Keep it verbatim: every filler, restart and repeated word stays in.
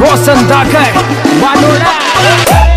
Rosan Dakar, Manora.